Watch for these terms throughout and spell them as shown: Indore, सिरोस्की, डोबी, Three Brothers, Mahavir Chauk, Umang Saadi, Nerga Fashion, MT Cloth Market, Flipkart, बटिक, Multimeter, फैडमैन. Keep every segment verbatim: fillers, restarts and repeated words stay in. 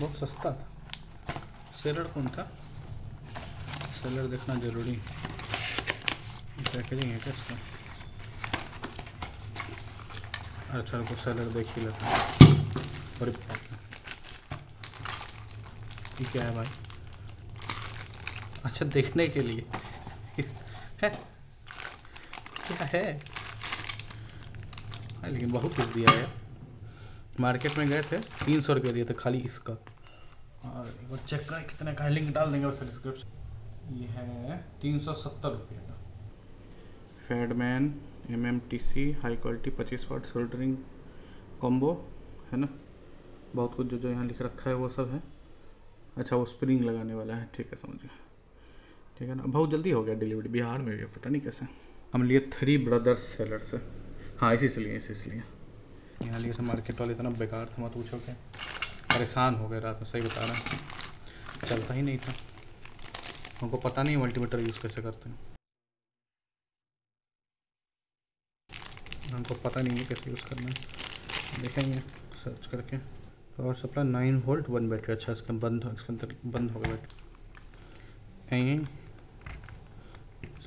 बहुत सस्ता था। सेलर कौन था? सेलर देखना जरूरी है। पैकेजिंग है क्या इसका? अच्छा आपको सेलर देख ही लेता है। और ये क्या है भाई? अच्छा देखने के लिए है क्या है? लेकिन बहुत कुछ दिया है। मार्केट में गए थे तीन सौ रुपये दिए थे खाली इसका। और एक बार चेक करें कितने का, लिंक डाल देंगे उसका डिस्क्रिप्शन। ये है तीन सौ सत्तर रुपये का फैडमैन M M T C high quality पच्चीस वाट सोल्डरिंग कॉम्बो है ना। बहुत कुछ जो जो यहाँ लिख रखा है वो सब है। अच्छा वो स्प्रिंग लगाने वाला है, ठीक है समझिए, ठीक है ना। बहुत जल्दी हो गया डिलीवरी, बिहार में भी पता नहीं कैसे। हम लिए थ्री ब्रदर्स सेलर से, हाँ इसी से लिए इसी से लिए यहाँ लिए से। मार्केट वाले इतना बेकार था मत पूछो क्या, परेशान हो गए रात में, सही बता रहा हूँ, चलता ही नहीं था। हमको पता नहीं मल्टीमीटर यूज़ कैसे करते हैं, हमको पता नहीं है कैसे यूज़ करना है, देखेंगे सर्च करके। Power supply nine volt one battery. अच्छा इसका बंद हो, इसके अंदर बंद हो गया बैटरी।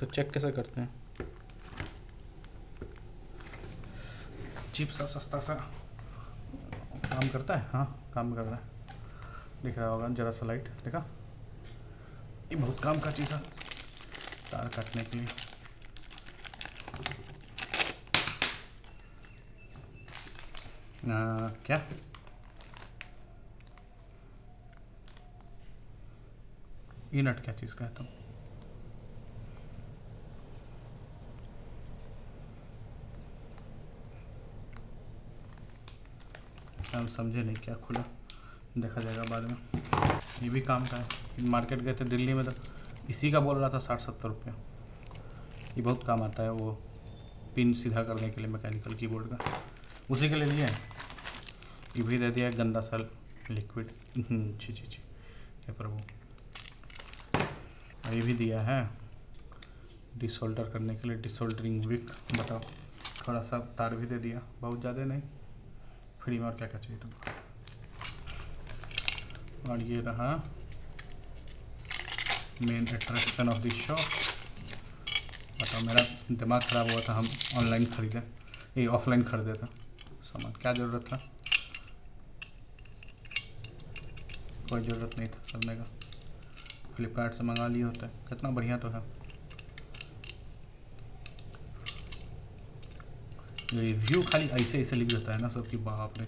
सो चेक कैसे करते हैं? चीप सा सस्ता सा काम करता है, हाँ काम कर रहा है, दिख रहा होगा जरा सा लाइट देखा। ये बहुत काम का चीज़ है तार काटने के लिए। आ, क्या ये नट क्या चीज़ का है? तो हम समझे नहीं क्या खुला, देखा जाएगा बाद में। ये भी काम का है। मार्केट गए थे दिल्ली में तो इसी का बोल रहा था साठ सत्तर रुपया। ये बहुत काम आता है, वो पिन सीधा करने के लिए मैकेनिकल कीबोर्ड का, उसी के लिए लिया है। ये भी दे दिया गंदा सा लिक्विड, छी छी छी हे प्रभु। ये भी दिया है डिसोल्डर करने के लिए, डिसोल्डरिंग विक। बताओ थोड़ा सा तार भी दे दिया, बहुत ज़्यादा नहीं, फ्री में और क्या क्या चाहिए तुमको। और ये रहा main attraction of this shop. बताओ मेरा दिमाग ख़राब हुआ था, हम ऑनलाइन खरीदे, ये ऑफलाइन खरीदे था सामान, क्या ज़रूरत था, कोई ज़रूरत नहीं था खरीदने का। फ्लिपकार्ट से मंगा लिया होता है, कितना बढ़िया तो है। रिव्यू खाली ऐसे ऐसे लिख देता है ना सबकी, बाप रे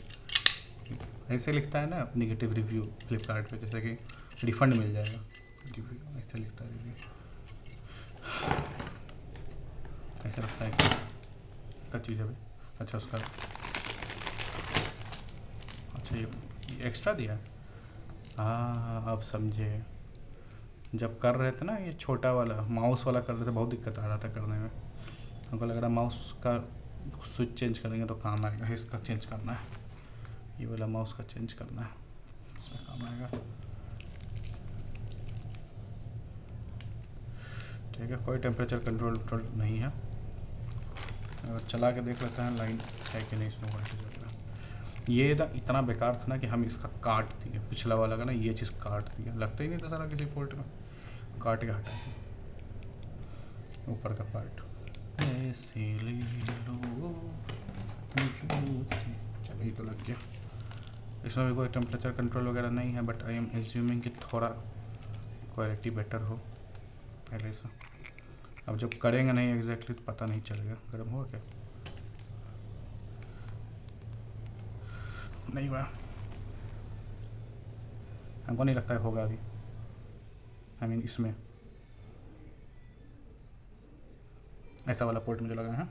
ऐसे लिखता है ना नेगेटिव रिव्यू फ्लिपकार्ट पे, जैसे कि रिफंड मिल जाएगा रिव्यू, ऐसे लिखता है रिव्यू, ऐसा लगता है क्या चीज़ है। अच्छा उसका अच्छा ये, ये एक्स्ट्रा दिया। हाँ आप समझे, जब कर रहे थे ना ये छोटा वाला माउस वाला कर रहे थे, बहुत दिक्कत आ रहा था करने में, हमको लग रहा माउस का स्विच चेंज करेंगे तो काम आएगा। इसका चेंज करना है, ये वाला माउस का चेंज करना है, इसमें काम आएगा, ठीक है। कोई टेम्परेचर कंट्रोल कंट्रोल नहीं है। और चला के देख लेते हैं लाइन है कि नहीं, इसमें वोल्टेज वगैरह। ये ना इतना बेकार था ना कि हम इसका काट दिए, पिछला वाला का ना ये चीज़ काट दिया, लगता ही नहीं था सारा किसी पोर्ट में, काट के हटा दिया ऊपर का पार्ट। ऐसे ले लो, चलो ये तो लग गया। इसमें भी कोई टेम्परेचर कंट्रोल वगैरह नहीं है, बट आई एम एज्यूमिंग कि थोड़ा क्वालिटी बेटर हो पहले से। अब जब करेंगे नहीं एग्जैक्टली तो पता नहीं चलेगा। गर्म हुआ क्या? नहीं हुआ, हमको नहीं लगता है होगा अभी, आई मीन इसमें ऐसा वाला पोर्ट मुझे लगा है,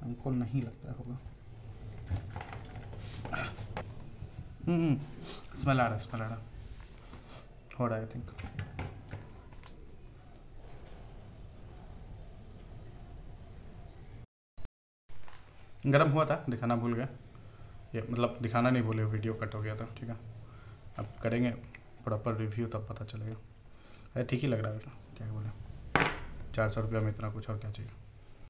हमको नहीं लगता होगा। हम्म स्मेल आ रहा है, स्मेल आ रहा हो रहा है आई थिंक। गर्म हुआ था, दिखाना भूल गया, ये मतलब दिखाना नहीं भूले, वीडियो कट हो गया था, ठीक है। अब करेंगे प्रॉपर रिव्यू तब पता चलेगा। अरे ठीक ही लग रहा है वैसा, क्या बोले, चार सौ रुपया में इतना कुछ और क्या चाहिए।